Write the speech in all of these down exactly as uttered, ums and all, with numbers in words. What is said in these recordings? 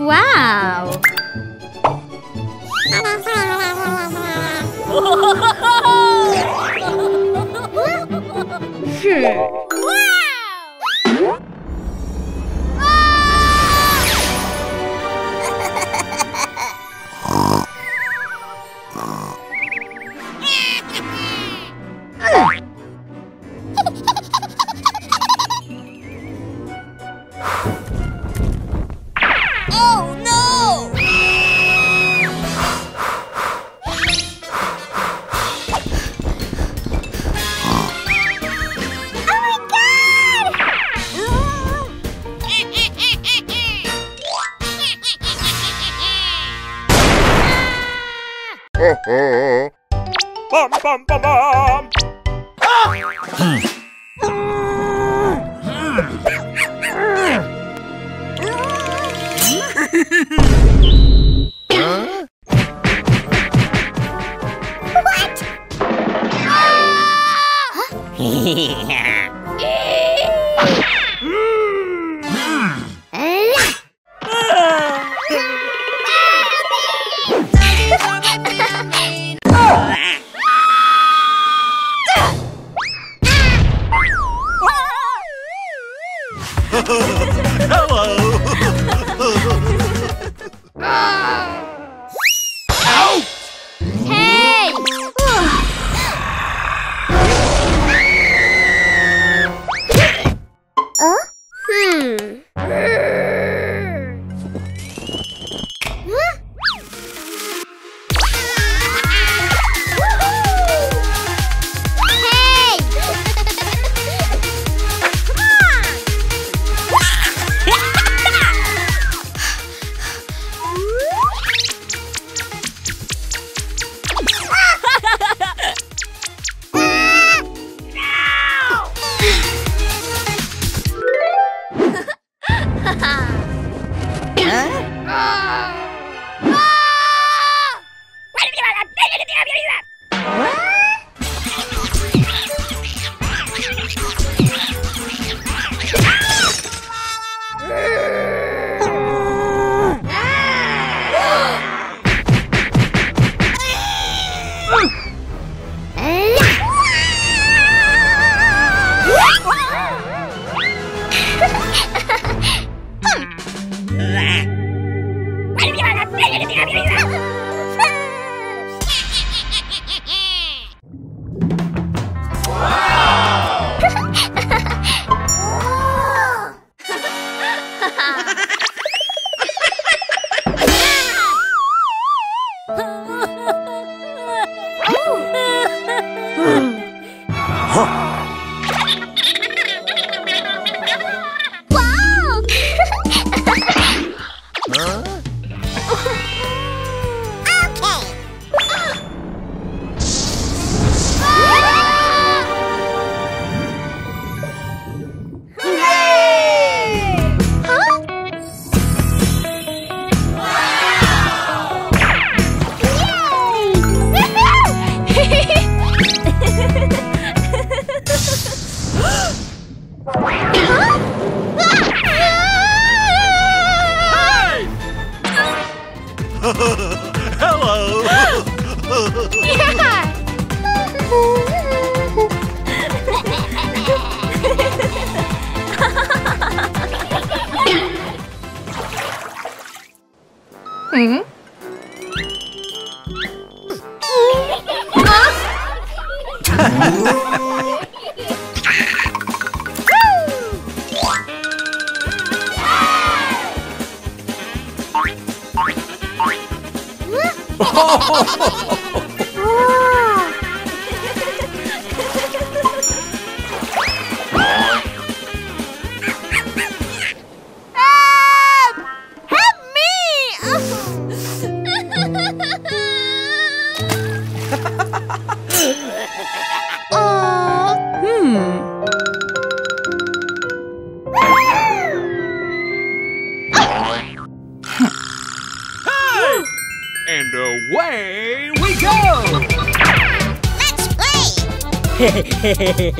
Wow! Sure. Hehehehe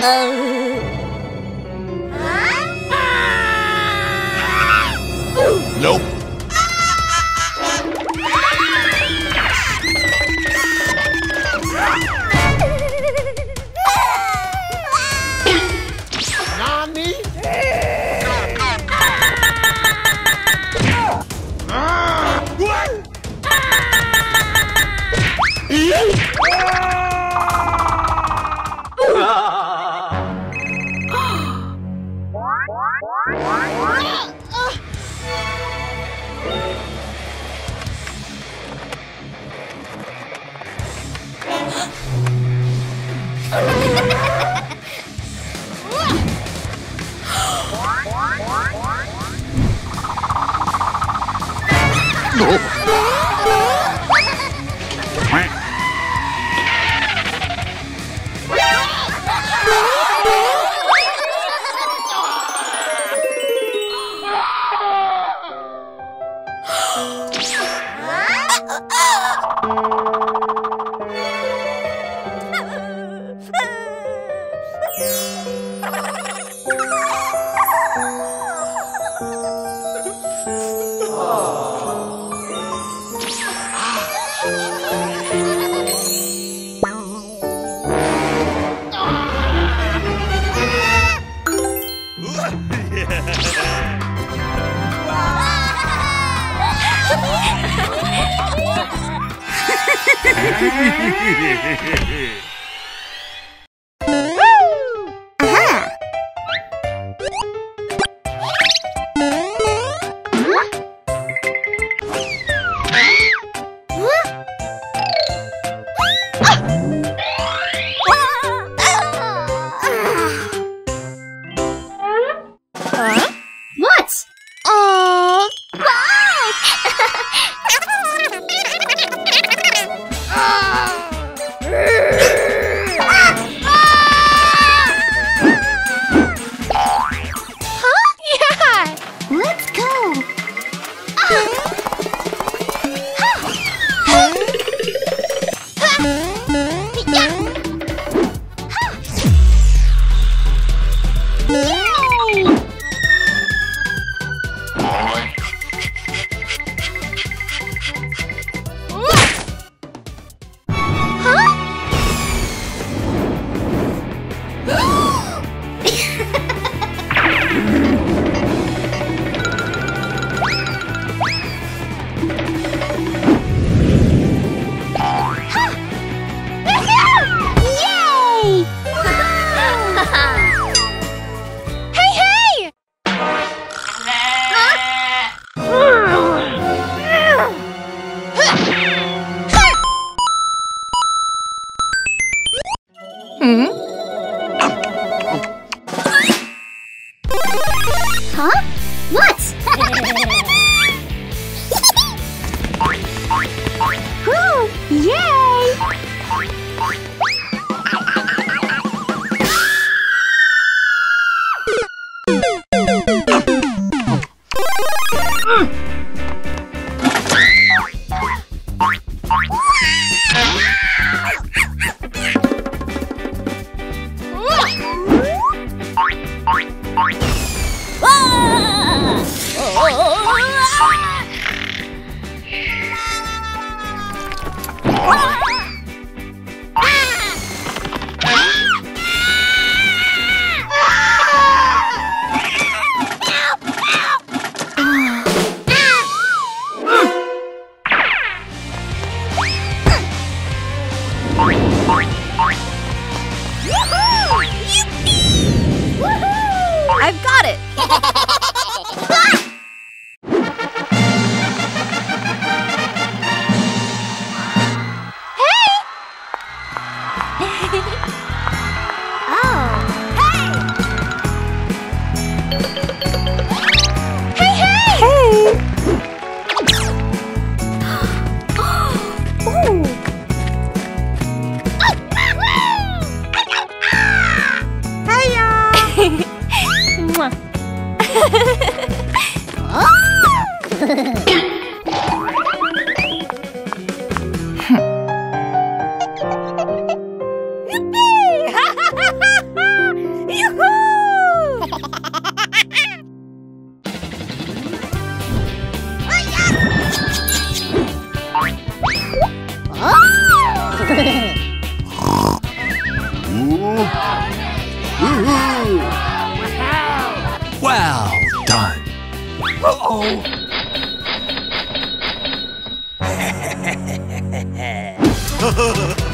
Nope.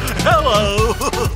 Hello!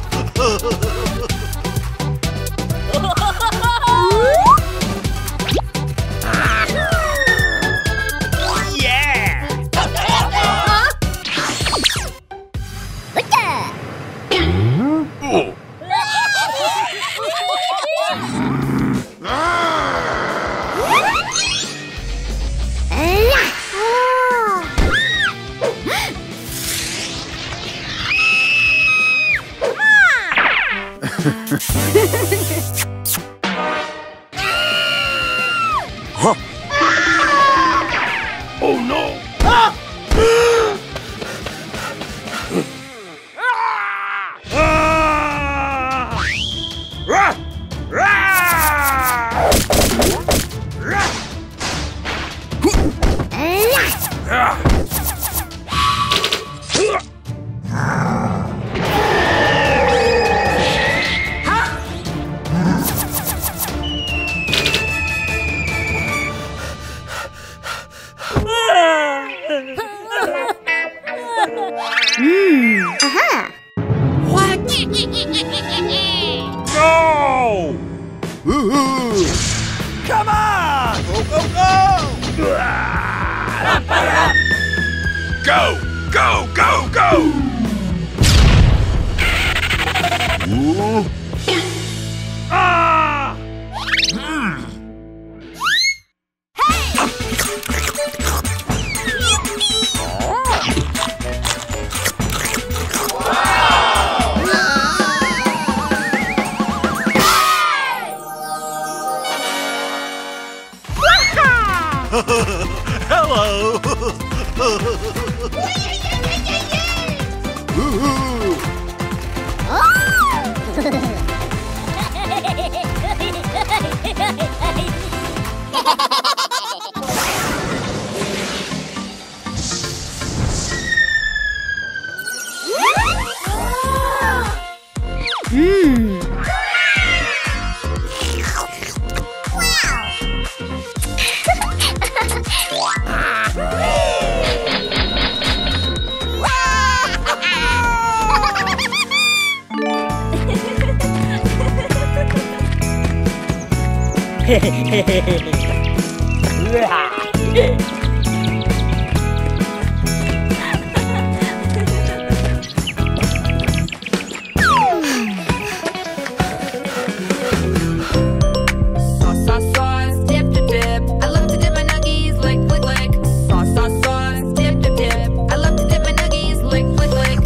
Hehehehe